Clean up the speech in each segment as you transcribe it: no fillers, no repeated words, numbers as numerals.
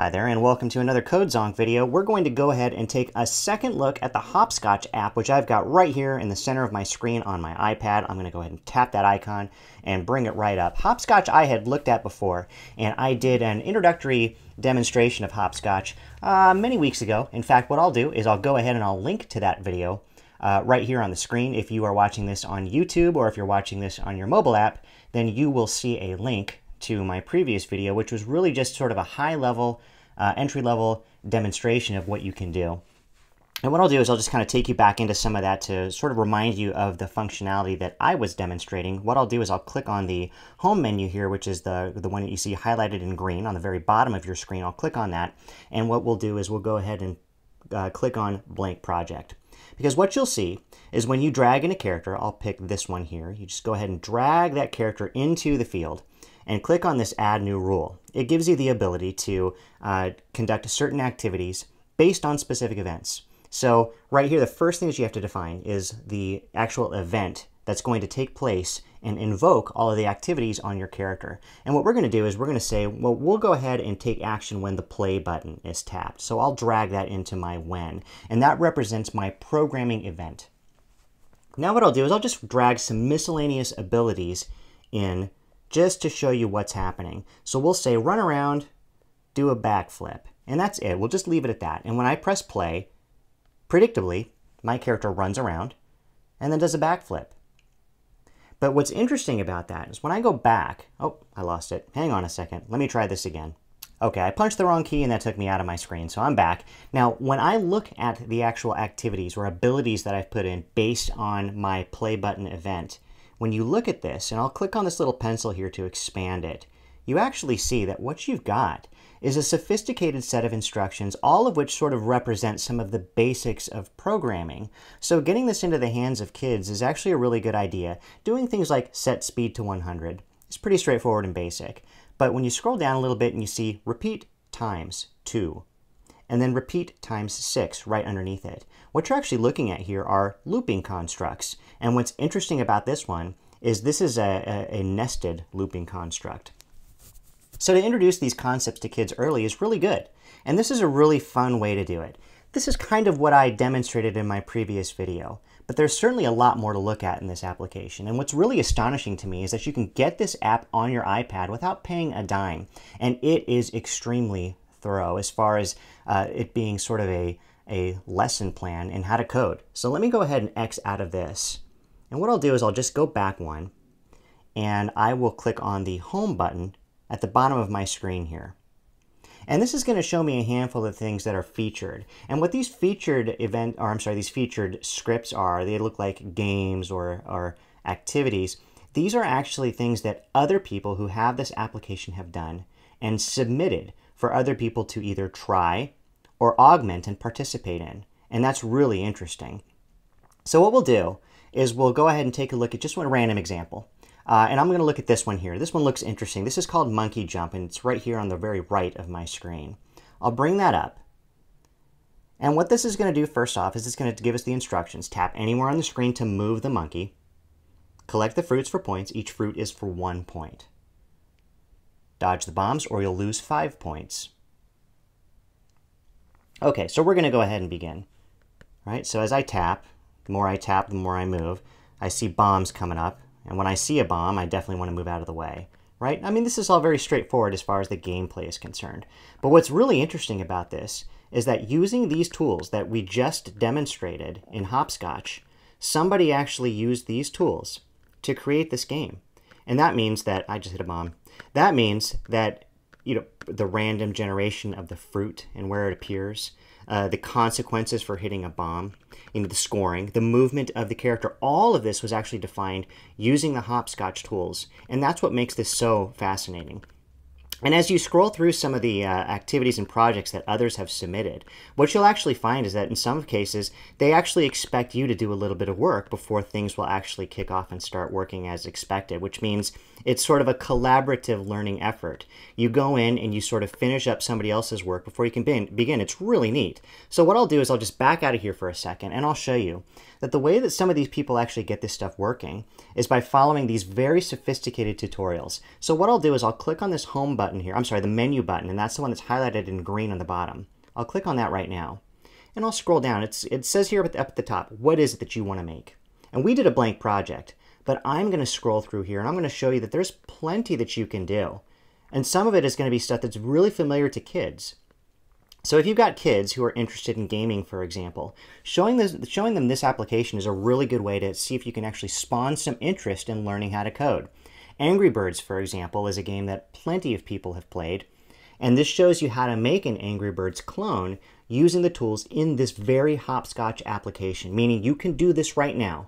Hi there and welcome to another Code Zonk video. We're going to go ahead and take a second look at the Hopscotch app, which I've got right here in the center of my screen on my iPad. I'm going to go ahead and tap that icon and bring it right up. Hopscotch I had looked at before, and I did an introductory demonstration of Hopscotch many weeks ago. In fact, what I'll do is I'll go ahead and I'll link to that video right here on the screen. If you are watching this on YouTube or if you're watching this on your mobile app, then you will see a link to my previous video, which was really just sort of a high-level, entry-level demonstration of what you can do. And what I'll do is I'll just kind of take you back into some of that to sort of remind you of the functionality that I was demonstrating. What I'll do is I'll click on the home menu here, which is the one that you see highlighted in green on the very bottom of your screen. I'll click on that, and what we'll do is we'll go ahead and click on Blank Project. Because what you'll see is when you drag in a character, I'll pick this one here, you just go ahead and drag that character into the field, and click on this Add New Rule. It gives you the ability to conduct certain activities based on specific events. So right here, the first thing that you have to define is the actual event that's going to take place and invoke all of the activities on your character. And what we're going to do is we're going to say, well, we'll go ahead and take action when the play button is tapped. So I'll drag that into my when, and that represents my programming event. Now what I'll do is I'll just drag some miscellaneous abilities in just to show you what's happening. So we'll say run around, do a backflip, and that's it. We'll just leave it at that. And when I press play, predictably, my character runs around and then does a backflip. But what's interesting about that is when I go back, oh, I lost it. Hang on a second. Let me try this again. Okay, I punched the wrong key and that took me out of my screen, so I'm back. Now, when I look at the actual activities or abilities that I've put in based on my play button event, when you look at this, and I'll click on this little pencil here to expand it, you actually see that what you've got is a sophisticated set of instructions, all of which sort of represent some of the basics of programming. So getting this into the hands of kids is actually a really good idea. Doing things like set speed to 100 is pretty straightforward and basic. But when you scroll down a little bit and you see repeat times 2, and then repeat times 6 right underneath it. What you're actually looking at here are looping constructs. And what's interesting about this one is this is a nested looping construct. So to introduce these concepts to kids early is really good. And this is a really fun way to do it. This is kind of what I demonstrated in my previous video, but there's certainly a lot more to look at in this application. And what's really astonishing to me is that you can get this app on your iPad without paying a dime. And it is extremely thorough as far as it being sort of a lesson plan in how to code. So let me go ahead and X out of this. And what I'll do is I'll just go back one and I will click on the home button at the bottom of my screen here. And this is going to show me a handful of things that are featured. And what these featured featured scripts are, they look like games or activities. These are actually things that other people who have this application have done and submitted for other people to either try or augment and participate in. And that's really interesting. So what we'll do is we'll go ahead and take a look at just one random example. And I'm going to look at this one here. This one looks interesting. This is called Monkey Jump, and it's right here on the very right of my screen. I'll bring that up. And what this is going to do first off is it's going to give us the instructions. Tap anywhere on the screen to move the monkey. Collect the fruits for points. Each fruit is for 1 point. Dodge the bombs or you'll lose 5 points. Okay, so we're going to go ahead and begin. All right, so as I tap, the more I tap, the more I move. I see bombs coming up, and when I see a bomb, I definitely want to move out of the way, right? I mean, this is all very straightforward as far as the gameplay is concerned. But what's really interesting about this is that using these tools that we just demonstrated in Hopscotch, somebody actually used these tools to create this game. And that means that I just hit a bomb. That means that, you know, the random generation of the fruit and where it appears, the consequences for hitting a bomb, you know, the scoring, the movement of the character, all of this was actually defined using the Hopscotch tools. And that's what makes this so fascinating. And as you scroll through some of the activities and projects that others have submitted, what you'll actually find is that in some cases, they actually expect you to do a little bit of work before things will actually kick off and start working as expected, which means it's sort of a collaborative learning effort. You go in and you sort of finish up somebody else's work before you can begin. It's really neat. So what I'll do is I'll just back out of here for a second and I'll show you that the way that some of these people actually get this stuff working is by following these very sophisticated tutorials. So what I'll do is I'll click on this home button button here. I'm sorry, the menu button, and that's the one that's highlighted in green on the bottom. I'll click on that right now, and I'll scroll down. It says here up at the top, what is it that you want to make? And we did a blank project, but I'm going to scroll through here, and I'm going to show you that there's plenty that you can do. And some of it is going to be stuff that's really familiar to kids. So if you've got kids who are interested in gaming, for example, showing them this application is a really good way to see if you can actually spawn some interest in learning how to code. Angry Birds, for example, is a game that plenty of people have played, and this shows you how to make an Angry Birds clone using the tools in this very Hopscotch application, meaning you can do this right now.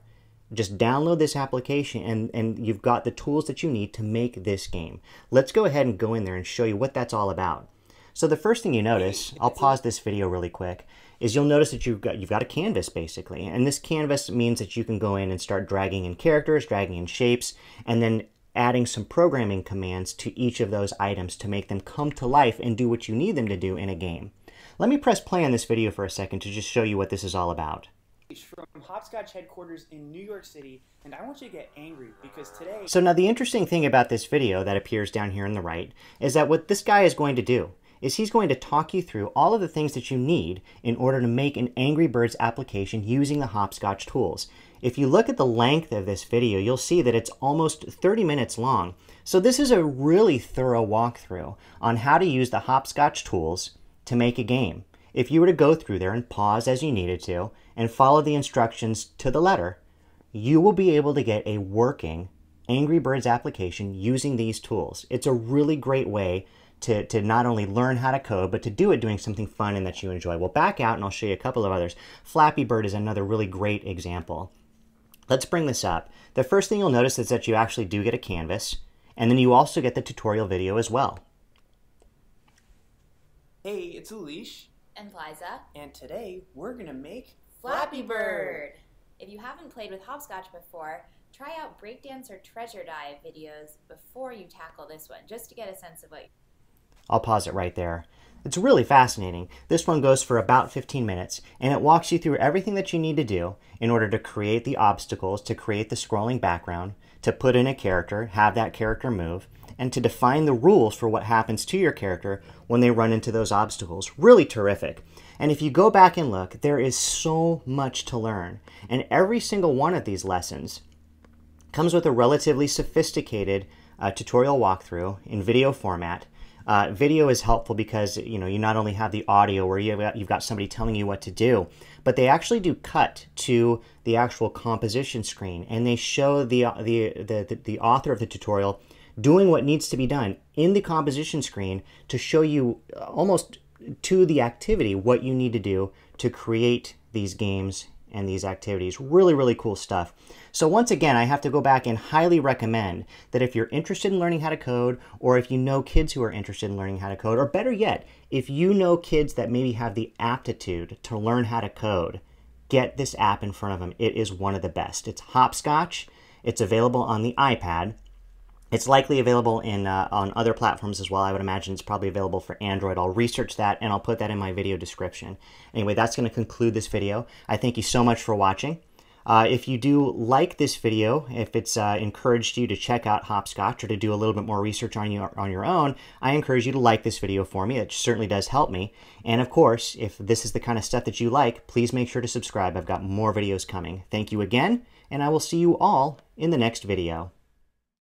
Just download this application and you've got the tools that you need to make this game. Let's go ahead and go in there and show you what that's all about. So the first thing you notice, I'll pause this video really quick, is you'll notice that you've got a canvas basically. And this canvas means that you can go in and start dragging in characters, dragging in shapes, and then adding some programming commands to each of those items to make them come to life and do what you need them to do in a game. Let me press play on this video for a second to just show you what this is all about. From Hopscotch headquarters in New York City, and I want you to get angry because today... So now the interesting thing about this video that appears down here on the right is that what this guy is going to do is he's going to talk you through all of the things that you need in order to make an Angry Birds application using the Hopscotch tools. If you look at the length of this video, you'll see that it's almost 30 minutes long. So this is a really thorough walkthrough on how to use the Hopscotch tools to make a game. If you were to go through there and pause as you needed to and follow the instructions to the letter, you will be able to get a working Angry Birds application using these tools. It's a really great way to not only learn how to code, but to do it doing something fun and that you enjoy. We'll back out and I'll show you a couple of others. Flappy Bird is another really great example. Let's bring this up. The first thing you'll notice is that you actually do get a canvas, and then you also get the tutorial video as well. Hey, it's Alish. And Liza. And today we're gonna make Flappy Bird. If you haven't played with Hopscotch before, try out Breakdance or Treasure Dive videos before you tackle this one, just to get a sense of what... I'll pause it right there. It's really fascinating. This one goes for about 15 minutes, and it walks you through everything that you need to do in order to create the obstacles, to create the scrolling background, to put in a character, have that character move, and to define the rules for what happens to your character when they run into those obstacles. Really terrific. And if you go back and look, there is so much to learn. And every single one of these lessons comes with a relatively sophisticated tutorial walkthrough in video format. Video is helpful because, you know, you not only have the audio where you've got somebody telling you what to do, but they actually do cut to the actual composition screen, and they show the author of the tutorial doing what needs to be done in the composition screen to show you almost to the activity what you need to do to create these games and these activities. Really, really cool stuff. So once again, I have to go back and highly recommend that if you're interested in learning how to code, or if you know kids who are interested in learning how to code, or better yet, if you know kids that maybe have the aptitude to learn how to code, get this app in front of them. It is one of the best. It's Hopscotch. It's available on the iPad. It's likely available in on other platforms as well. I would imagine it's probably available for Android. I'll research that and I'll put that in my video description. Anyway, that's going to conclude this video. I thank you so much for watching. If you do like this video, if it's encouraged you to check out Hopscotch or to do a little bit more research on your own, I encourage you to like this video for me. It certainly does help me. And of course, if this is the kind of stuff that you like, please make sure to subscribe. I've got more videos coming. Thank you again, and I will see you all in the next video.